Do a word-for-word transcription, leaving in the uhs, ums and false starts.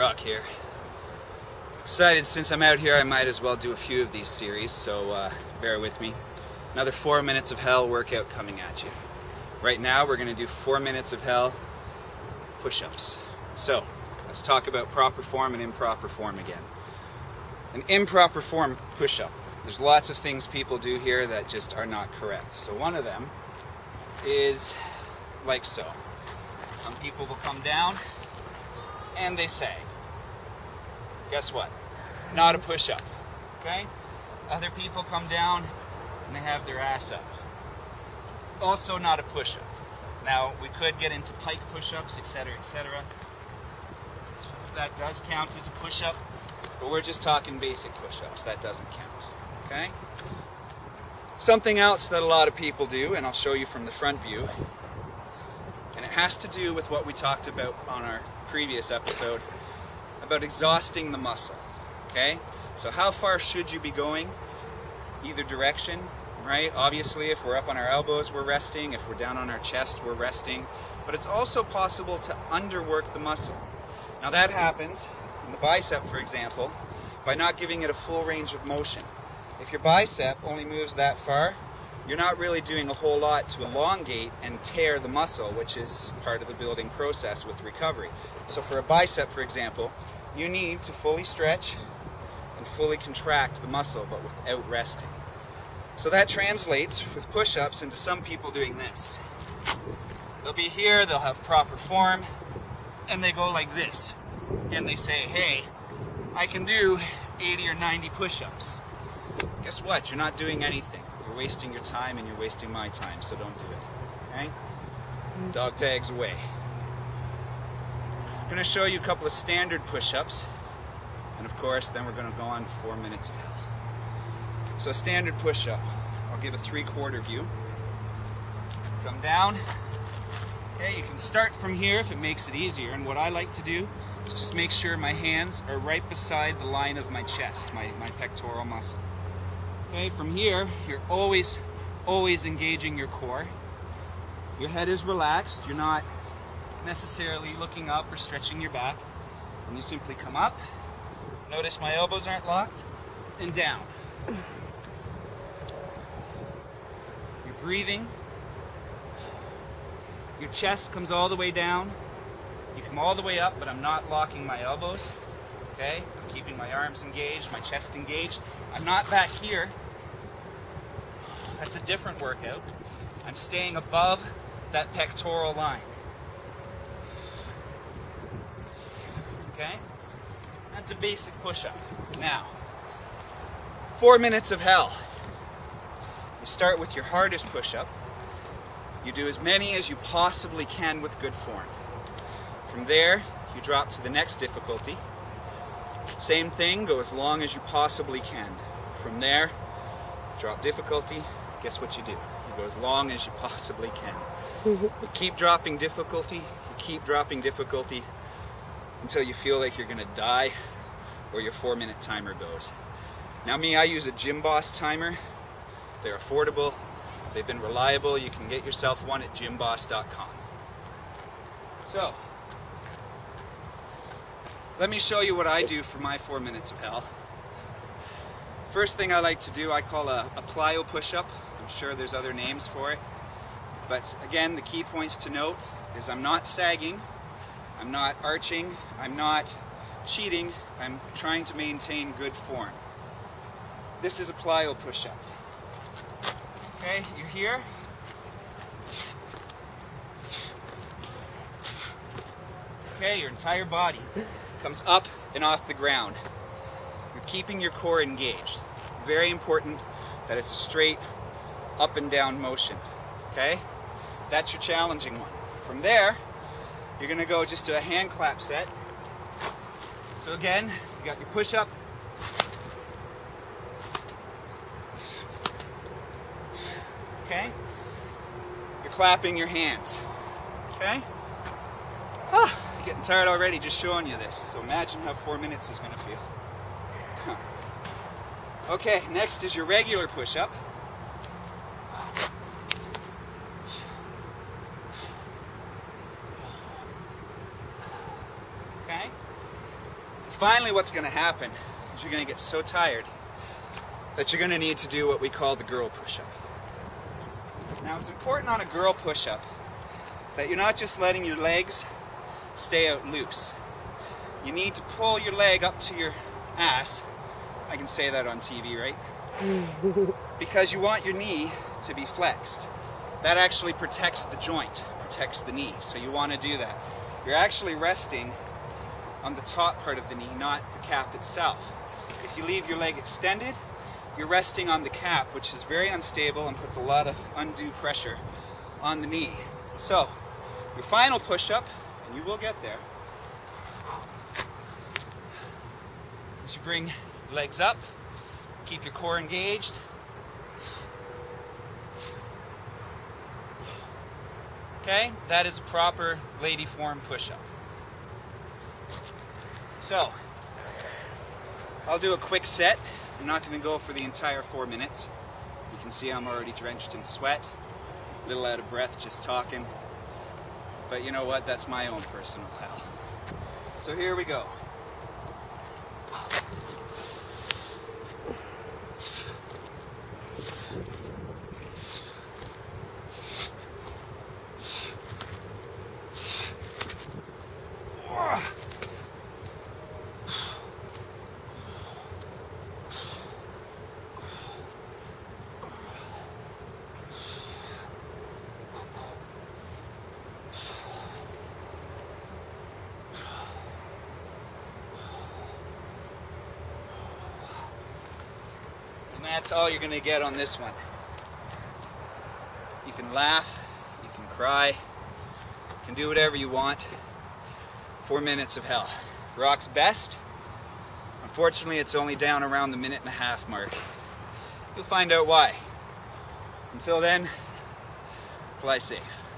Roc here. Decided since I'm out here I might as well do a few of these series, so uh, bear with me. Another four minutes of hell workout coming at you. Right now we're going to do four minutes of hell push-ups. So let's talk about proper form and improper form again. An improper form push-up. There's lots of things people do here that just are not correct. So one of them is like so. Some people will come down and they sag. Guess what? Not a push-up, okay? Other people come down and they have their ass up. Also not a push-up. Now, we could get into pike push-ups, et cetera, et cetera. That does count as a push-up, but we're just talking basic push-ups. That doesn't count, okay? Something else that a lot of people do, and I'll show you from the front view, and it has to do with what we talked about on our previous episode about exhausting the muscle, okay? So how far should you be going? Either direction, right? Obviously, if we're up on our elbows, we're resting. If we're down on our chest, we're resting. But it's also possible to underwork the muscle. Now that happens in the bicep, for example, by not giving it a full range of motion. If your bicep only moves that far, you're not really doing a whole lot to elongate and tear the muscle, which is part of the building process with recovery. So for a bicep, for example, you need to fully stretch and fully contract the muscle, but without resting. So that translates with push-ups into some people doing this. They'll be here, they'll have proper form, and they go like this. And they say, hey, I can do eighty or ninety push-ups. Guess what? You're not doing anything. You're wasting your time and you're wasting my time, so don't do it. Okay? Dog tags away. I'm going to show you a couple of standard push-ups, and of course then we're going to go on to four minutes of hell. So a standard push-up, I'll give a three-quarter view. Come down. Okay, you can start from here if it makes it easier, and what I like to do is just make sure my hands are right beside the line of my chest, my, my pectoral muscle. Okay, from here, you're always, always engaging your core. Your head is relaxed. You're not necessarily looking up or stretching your back. And you simply come up. Notice my elbows aren't locked. And down. You're breathing. Your chest comes all the way down. You come all the way up, but I'm not locking my elbows. Okay? I'm keeping my arms engaged, my chest engaged. I'm not back here. That's a different workout. I'm staying above that pectoral line. Okay? That's a basic push-up. Now, four minutes of hell. You start with your hardest push-up. You do as many as you possibly can with good form. From there, you drop to the next difficulty. Same thing, go as long as you possibly can. From there, drop difficulty, guess what you do? You go as long as you possibly can. You keep dropping difficulty, you keep dropping difficulty until you feel like you're gonna die or your four minute timer goes. Now me, I use a Gym Boss timer. They're affordable, they've been reliable. You can get yourself one at gym boss dot com. So, let me show you what I do for my four minutes of hell. First thing I like to do, I call a, a plyo push-up. I'm sure there's other names for it. But again, the key points to note is I'm not sagging, I'm not arching, I'm not cheating, I'm trying to maintain good form. This is a plyo push-up. Okay, you're here. Okay, your entire body comes up and off the ground. You're keeping your core engaged. Very important that it's a straight up and down motion, okay? That's your challenging one. From there, you're gonna go just to a hand clap set. So again, you got your push-up. Okay? You're clapping your hands, okay? Ah. Getting tired already just showing you this, so imagine how four minutes is going to feel. Huh. Okay, next is your regular push-up. Okay, finally what's going to happen is you're going to get so tired that you're going to need to do what we call the girl push-up. Now, it's important on a girl push-up that you're not just letting your legs stay out loose. You need to pull your leg up to your ass. I can say that on T V, right? Because you want your knee to be flexed. That actually protects the joint, protects the knee. So you want to do that. You're actually resting on the top part of the knee, not the cap itself. If you leave your leg extended, you're resting on the cap, which is very unstable and puts a lot of undue pressure on the knee. So, your final push-up, and you will get there, is you bring your legs up, keep your core engaged, okay? That is a proper lady form push-up. So, I'll do a quick set. I'm not going to go for the entire four minutes. You can see I'm already drenched in sweat, a little out of breath just talking. But you know what? That's my own personal hell. So here we go. That's all you're going to get on this one. You can laugh, you can cry, you can do whatever you want. Four minutes of hell. Roc's best. Unfortunately, it's only down around the minute and a half mark. You'll find out why. Until then, fly safe.